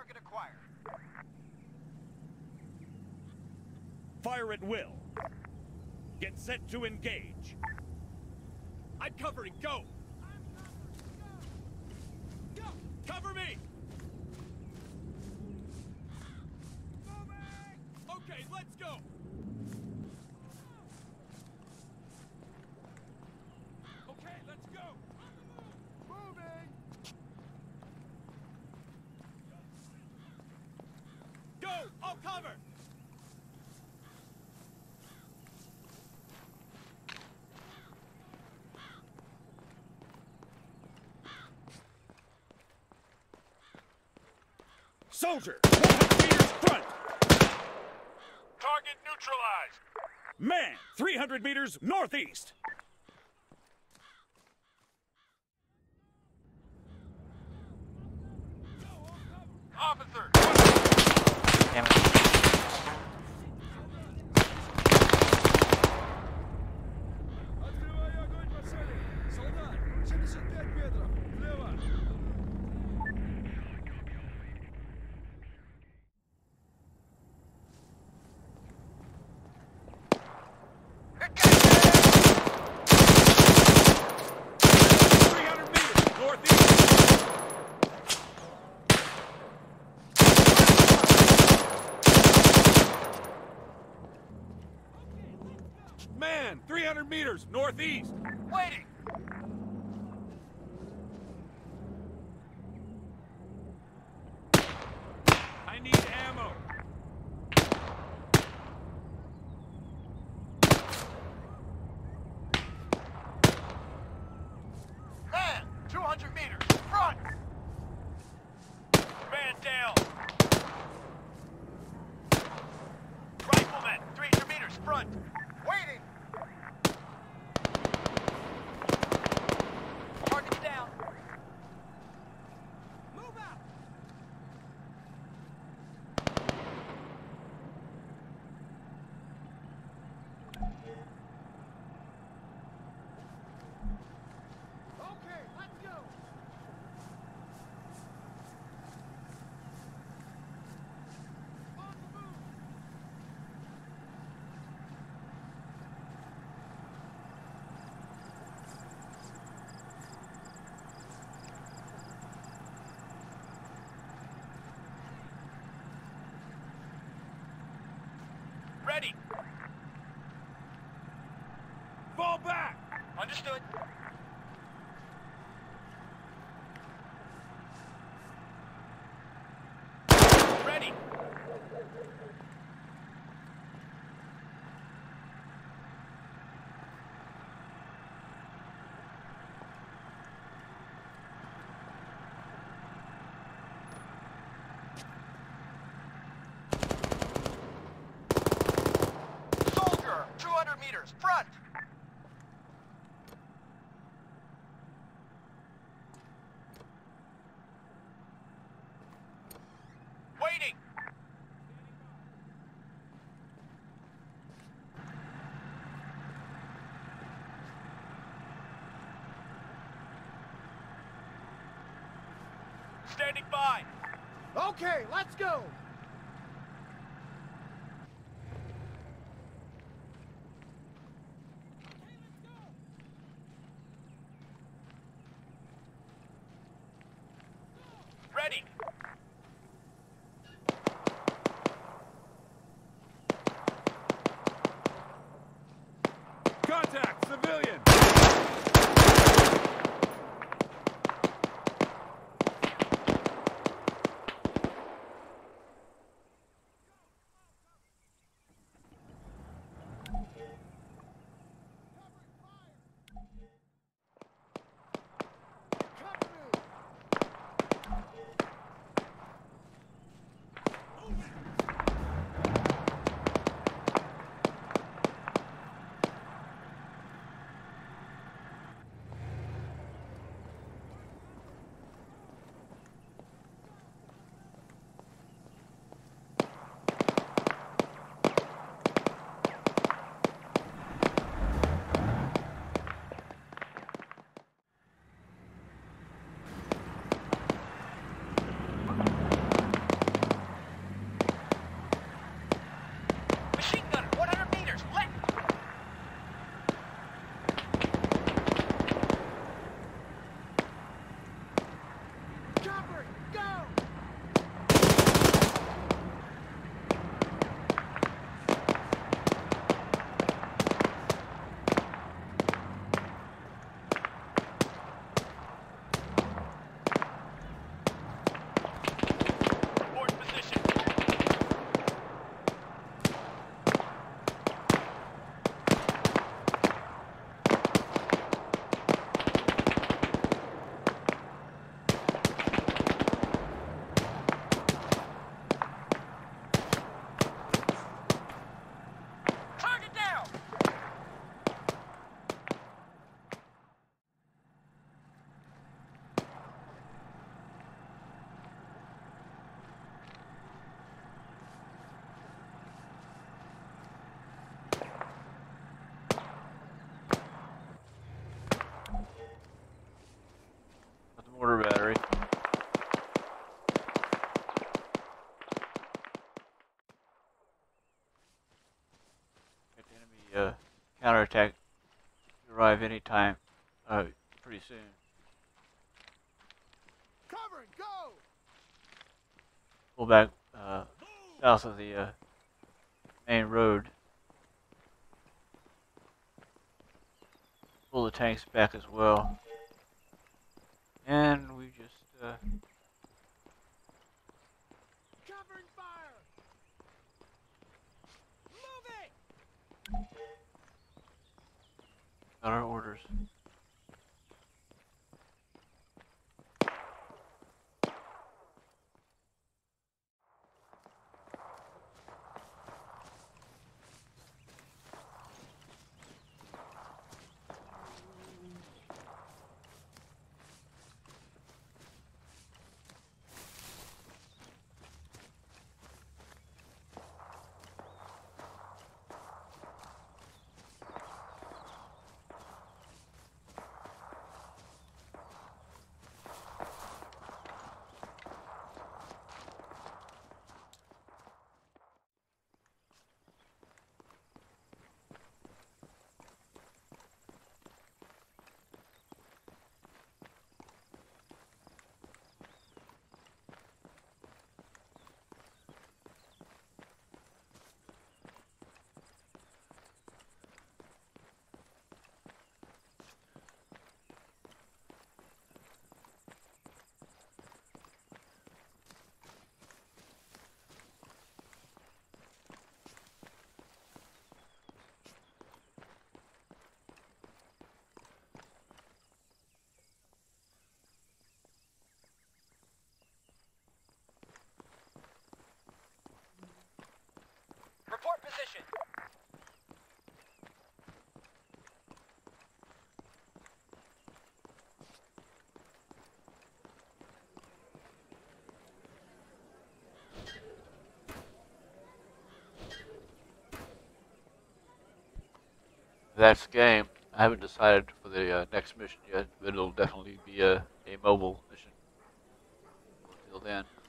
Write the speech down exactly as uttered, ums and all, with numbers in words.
Target acquired. Fire at will. Get set to engage. I'm covering. Go. I'm covering. Go. Go. Cover me. Okay, let's go. Okay, let's go. Moving. Go. I'll cover. Soldier, one hundred meters front. Target neutralized. Man, three hundred meters northeast. Officer. Damn it. Man, three hundred meters northeast. Waiting. I need ammo. Man, two hundred meters front. Man down. Rifleman, three hundred meters front. Waiting. Ready. Fall back. Understood. Ready. two hundred meters, front! Waiting! Standing by! Okay, let's go! Ready. Contact, civilian. the uh, counterattack to arrive anytime uh, pretty soon. Cover and go. Pull back uh, south of the uh, main road. Pull the tanks back as well. And we just uh, covering fire. Move it. Got our orders. Report position. That's game. I haven't decided for the uh, next mission yet, but it'll definitely be a, a mobile mission. Until then.